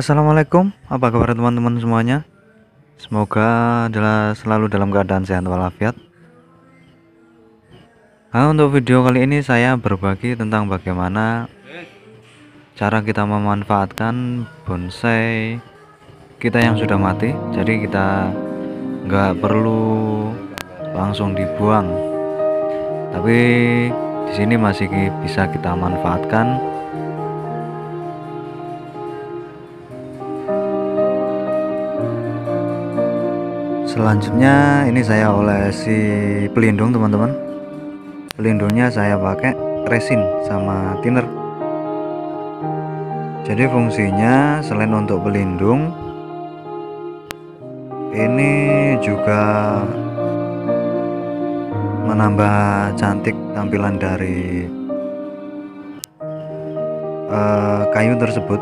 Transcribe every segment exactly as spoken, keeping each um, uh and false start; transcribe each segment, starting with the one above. Assalamualaikum, apa kabar teman-teman semuanya? Semoga adalah selalu dalam keadaan sehat walafiat. Nah, untuk video kali ini saya berbagi tentang bagaimana cara kita memanfaatkan bonsai kita yang sudah mati. Jadi kita nggak perlu langsung dibuang, tapi di sini masih bisa kita manfaatkan. Selanjutnya ini saya olesi pelindung, teman-teman. Pelindungnya saya pakai resin sama thinner. Jadi fungsinya selain untuk pelindung, ini juga menambah cantik tampilan dari uh, kayu tersebut.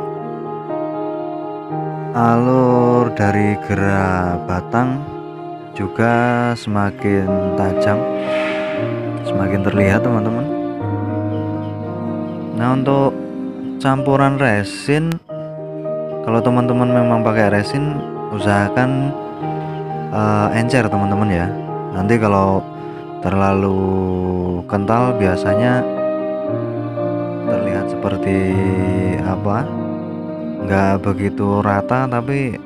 Alur dari gerak batang juga semakin tajam, semakin terlihat, teman-teman. Nah, untuk campuran resin, kalau teman-teman memang pakai resin, usahakan uh, encer, teman-teman, ya. Nanti kalau terlalu kental biasanya terlihat seperti apa, nggak begitu rata, tapi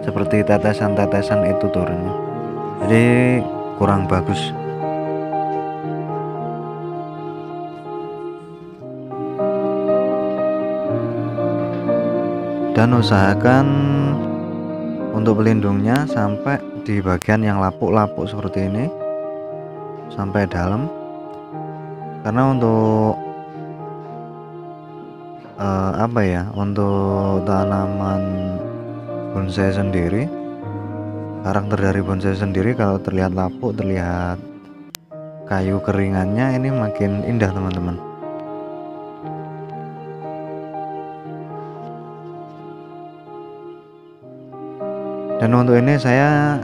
seperti tetesan-tetesan itu turunnya, jadi kurang bagus. Dan usahakan untuk pelindungnya sampai di bagian yang lapuk-lapuk seperti ini, sampai dalam, karena untuk eh, apa ya, untuk tanaman bonsai sendiri, karakter dari bonsai sendiri kalau terlihat lapuk, terlihat kayu keringannya, ini makin indah, teman-teman. Dan untuk ini saya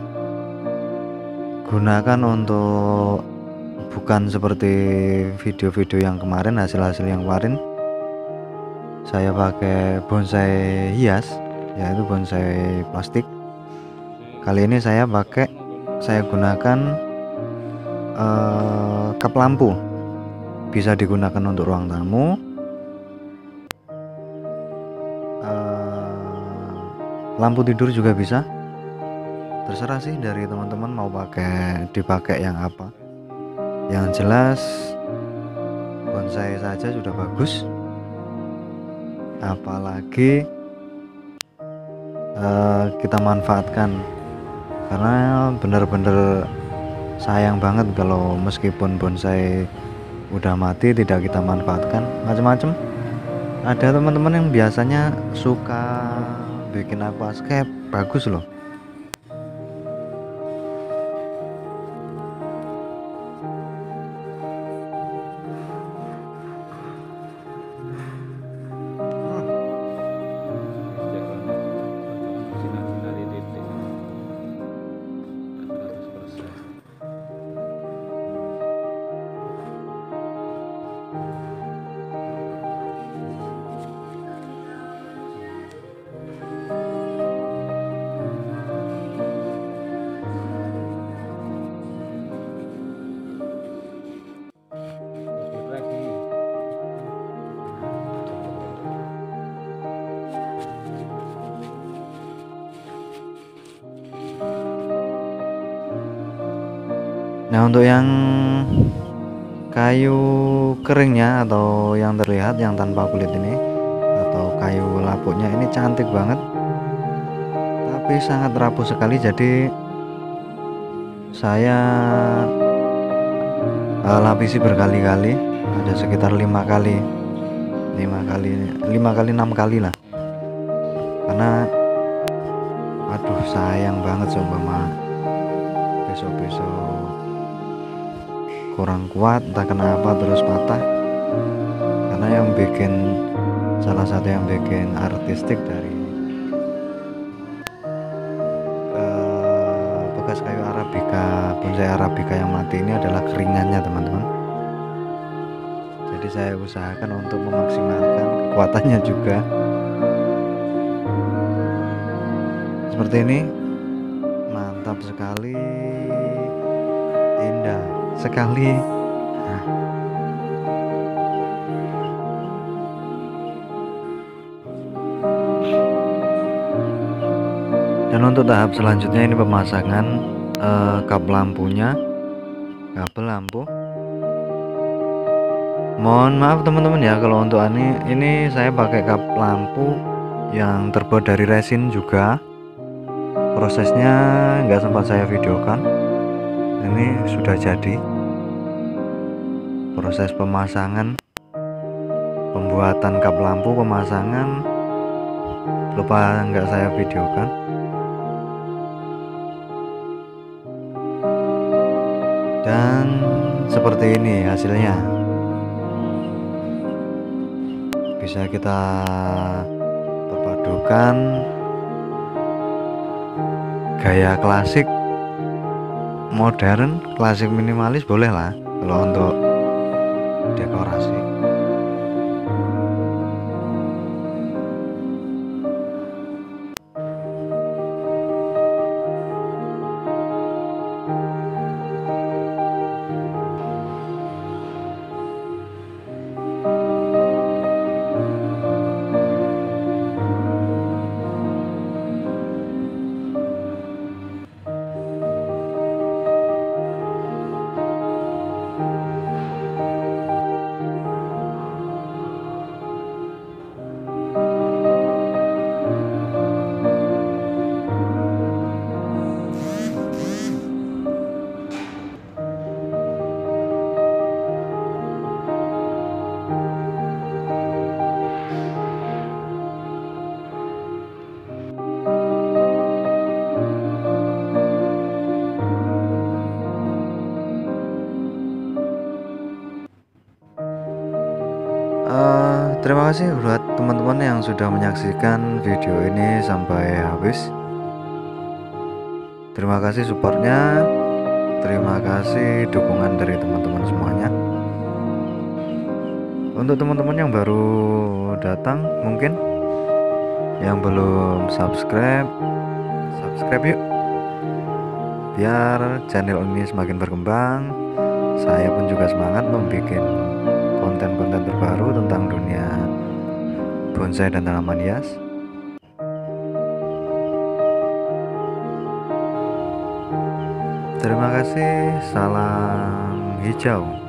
gunakan untuk bukan seperti video-video yang kemarin, hasil-hasil yang kemarin saya pakai bonsai hias, yaitu bonsai plastik. Kali ini saya pakai, saya gunakan eh, kap lampu, bisa digunakan untuk ruang tamu, eh, lampu tidur juga bisa. Terserah sih dari teman-teman mau pakai, dipakai yang apa. Yang jelas bonsai saja sudah bagus, apalagi eh, kita manfaatkan. Karena benar-benar sayang banget kalau meskipun bonsai udah mati tidak kita manfaatkan. Macam-macam ada teman-teman yang biasanya suka bikin aquascape, bagus loh. Nah, untuk yang kayu keringnya atau yang terlihat yang tanpa kulit ini, atau kayu lapuknya, ini cantik banget tapi sangat rapuh sekali. Jadi saya uh, lapisi berkali-kali, ada sekitar lima kali lima kali lima kali enam kali lah, karena aduh sayang banget seumpama besok-besok kurang kuat, entah kenapa terus patah. Karena yang bikin, salah satu yang bikin artistik dari uh, bekas kayu arabica, bonsai arabica yang mati ini adalah keringannya, teman-teman. Jadi saya usahakan untuk memaksimalkan kekuatannya juga. seperti ini, mantap sekali, indah sekali. Nah. Dan untuk tahap selanjutnya ini pemasangan eh, kabel lampunya, kabel lampu. Mohon maaf teman-teman ya, kalau untuk ini ini saya pakai kabel lampu yang terbuat dari resin juga. Prosesnya nggak sempat saya videokan. Ini sudah jadi proses pemasangan, pembuatan kap lampu, pemasangan. Lupa nggak saya videokan. Dan seperti ini hasilnya. Bisa kita perpadukan gaya klasik, modern, klasik minimalis, bolehlah kalau untuk dekorasi. Uh, terima kasih buat teman-teman yang sudah menyaksikan video ini sampai habis. Terima kasih supportnya, terima kasih dukungan dari teman-teman semuanya. Untuk teman-teman yang baru datang mungkin, yang belum subscribe, subscribe yuk, biar channel ini semakin berkembang. Saya pun juga semangat membuat konten-konten terbaru tentang dunia bonsai dan tanaman hias. Terima kasih, salam hijau.